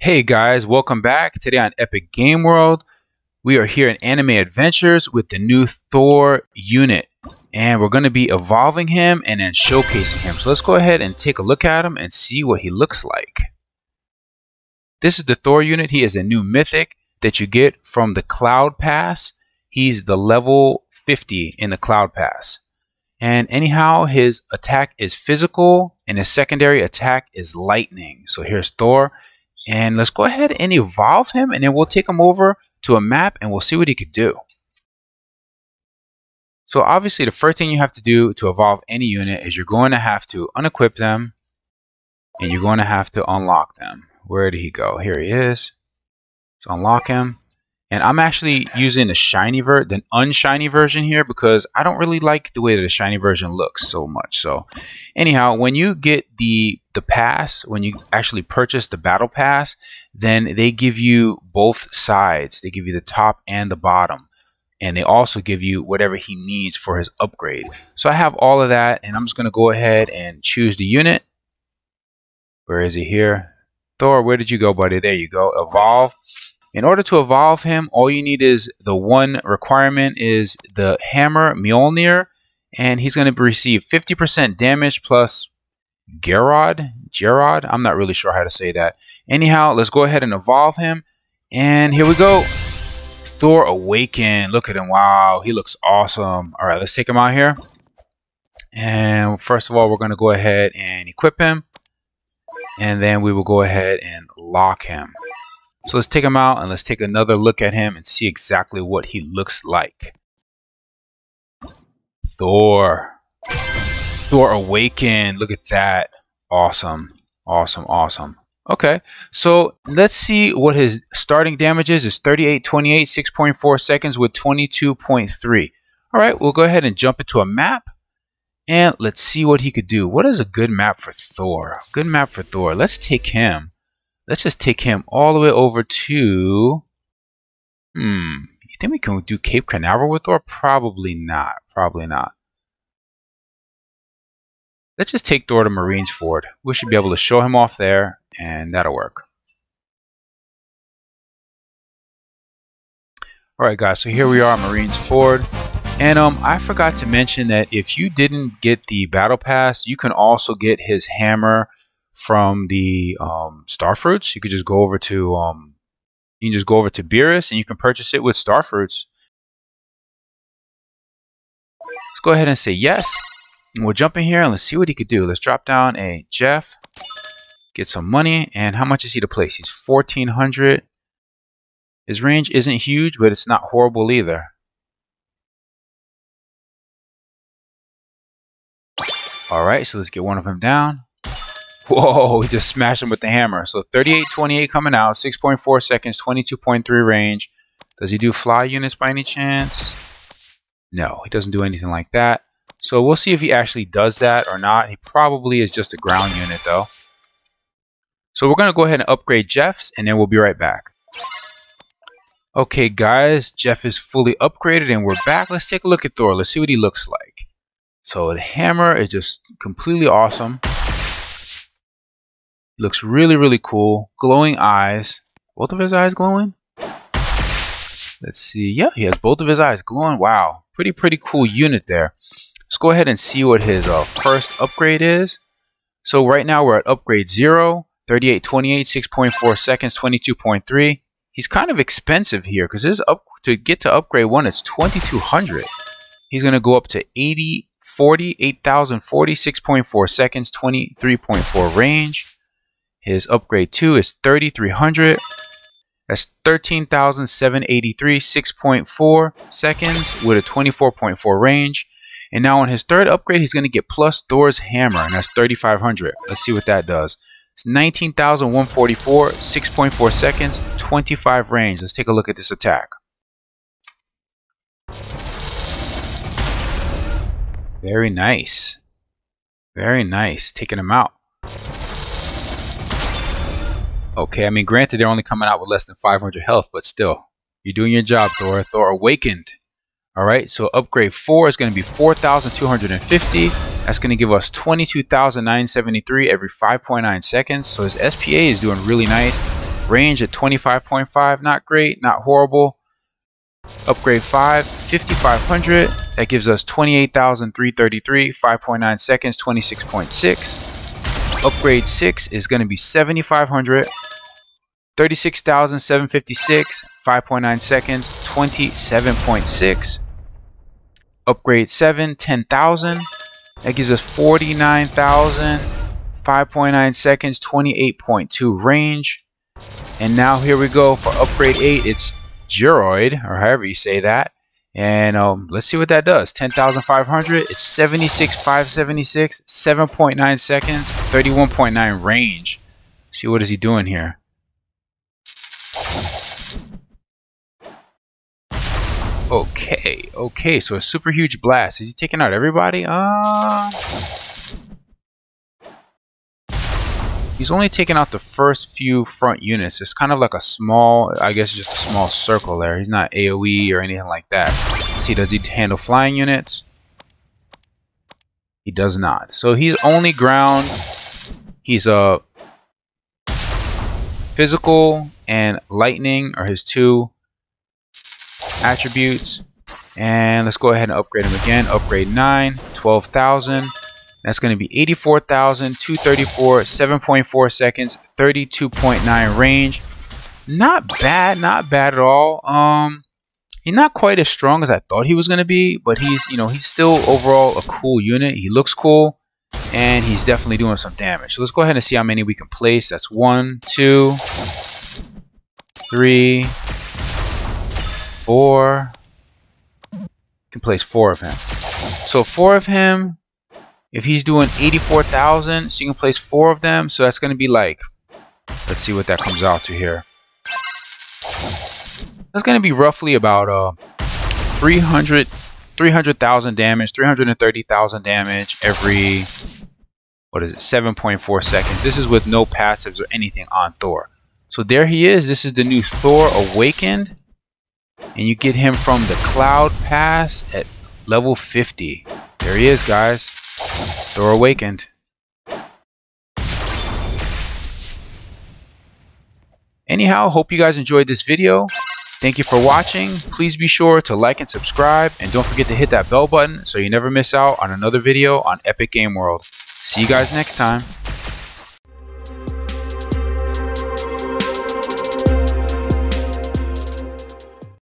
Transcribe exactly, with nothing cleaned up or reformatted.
Hey guys, welcome back. Today on Epic Game World, we are here in Anime Adventures with the new Thor unit. And we're going to be evolving him and then showcasing him. So let's go ahead and take a look at him and see what he looks like. This is the Thor unit. He is a new mythic that you get from the Cloud Pass. He's the level fifty in the Cloud Pass. And anyhow, his attack is physical and his secondary attack is lightning. So here's Thor. And let's go ahead and evolve him, and then we'll take him over to a map and we'll see what he could do. So obviously the first thing you have to do to evolve any unit is you're going to have to unequip them and you're going to have to unlock them. Where did he go? Here he is. Let's unlock him. And I'm actually using the shiny ver the unshiny version here because I don't really like the way that the shiny version looks so much. So anyhow, when you get the the pass, when you actually purchase the battle pass, then they give you both sides. They give you the top and the bottom. And they also give you whatever he needs for his upgrade. So I have all of that, and I'm just gonna go ahead and choose the unit. Where is he here? Thor, where did you go, buddy? There you go, evolve. In order to evolve him, all you need is the one requirement is the hammer Mjolnir, and he's going to receive fifty percent damage plus Gerard. Gerard? I'm not really sure how to say that. Anyhow, let's go ahead and evolve him, and here we go. Thor Awakened. Look at him. Wow, he looks awesome. All right, let's take him out here. And first of all, we're going to go ahead and equip him, and then we will go ahead and lock him. So let's take him out and let's take another look at him and see exactly what he looks like. Thor. Thor Awakened. Look at that. Awesome. Awesome. Awesome. Okay. So let's see what his starting damage is. It's thirty-eight twenty-eight, six point four seconds with twenty-two point three. All right. We'll go ahead and jump into a map and let's see what he could do. What is a good map for Thor? Good map for Thor. Let's take him. Let's just take him all the way over to, hmm, you think we can do Cape Canaveral with Thor? Probably not, probably not. Let's just take Thor to Marine's Ford. We should be able to show him off there, and that'll work. All right, guys, so here we are at Marine's Ford. And um, I forgot to mention that if you didn't get the Battle Pass, you can also get his hammer from the um, Starfruits. You could just go over to um, you can just go over to Beerus and you can purchase it with Starfruits. Let's go ahead and say yes. And we'll jump in here and let's see what he could do. Let's drop down a Jeff, get some money, and how much is he to place? He's fourteen hundred. His range isn't huge, but it's not horrible either. All right, so let's get one of them down. Whoa, we just smashed him with the hammer. So thirty-eight twenty-eight coming out, six point four seconds, twenty-two point three range. Does he do fly units by any chance? No, he doesn't do anything like that. So we'll see if he actually does that or not. He probably is just a ground unit though. So we're going to go ahead and upgrade Jeff's and then we'll be right back. Okay guys, Jeff is fully upgraded and we're back. Let's take a look at Thor. Let's see what he looks like. So the hammer is just completely awesome. Looks really, really cool. Glowing eyes. Both of his eyes glowing? Let's see. Yeah, he has both of his eyes glowing. Wow. Pretty, pretty cool unit there. Let's go ahead and see what his uh, first upgrade is. So right now we're at upgrade zero, thirty-eight twenty-eight, six point four seconds, twenty-two point three. He's kind of expensive here because his up to get to upgrade one, it's twenty-two hundred. He's going to go up to eighty forty, eight thousand forty, six point four seconds, twenty-three point four range. His upgrade two is thirty-three hundred. That's thirteen thousand seven hundred eighty-three, six point four seconds with a twenty-four point four range. And now on his third upgrade, he's going to get plus Thor's hammer, and that's thirty-five hundred. Let's see what that does. It's nineteen thousand one hundred forty-four, six point four seconds, twenty-five range. Let's take a look at this attack. Very nice. Very nice. Taking him out. Okay, I mean, granted, they're only coming out with less than five hundred health, but still, you're doing your job, Thor. Thor Awakened. All right, so upgrade four is going to be four thousand two hundred fifty. That's going to give us twenty-two thousand nine hundred seventy-three every five point nine seconds. So his S P A is doing really nice. Range at twenty-five point five, not great, not horrible. Upgrade five, fifty-five hundred. That gives us twenty-eight thousand three hundred thirty-three, five point nine seconds, twenty-six point six. Upgrade six is going to be seventy-five hundred. thirty-six thousand seven hundred fifty-six, five point nine seconds, twenty-seven point six. Upgrade seven, ten thousand. That gives us forty-nine thousand, five point nine seconds, twenty-eight point two range. And now here we go for upgrade eight. It's Geroid, or however you say that. And um, let's see what that does. ten thousand five hundred. It's seventy-six thousand five hundred seventy-six, seven point nine seconds, thirty-one point nine range. Let's see what is he doing here. Okay, okay, so a super huge blast. Is he taking out everybody? Uh, he's only taking out the first few front units. It's kind of like a small, I guess just a small circle there. He's not AoE or anything like that. Let's see, does he handle flying units? He does not. So he's only ground. He's a uh, physical and lightning are his two attributes. And let's go ahead and upgrade him again. Upgrade nine, twelve thousand. That's going to be eighty-four thousand two hundred thirty-four, seven point four seconds, thirty-two point nine range. Not bad, not bad at all. Um, he's not quite as strong as I thought he was going to be, but he's, you know, he's still overall a cool unit. He looks cool, and he's definitely doing some damage. So let's go ahead and see how many we can place. That's one, two, three, four. You can place four of him. So four of him. If he's doing eighty-four thousand, so you can place four of them. So that's going to be like, let's see what that comes out to here. That's going to be roughly about uh three hundred thousand damage, three hundred thirty thousand damage every, what is it, seven point four seconds. This is with no passives or anything on Thor. So there he is. This is the new Thor Awakened. And you get him from the Cloud Pass at level fifty. There he is, guys. Thor Awakened. Anyhow, hope you guys enjoyed this video. Thank you for watching. Please be sure to like and subscribe. And don't forget to hit that bell button so you never miss out on another video on Epic Game World. See you guys next time.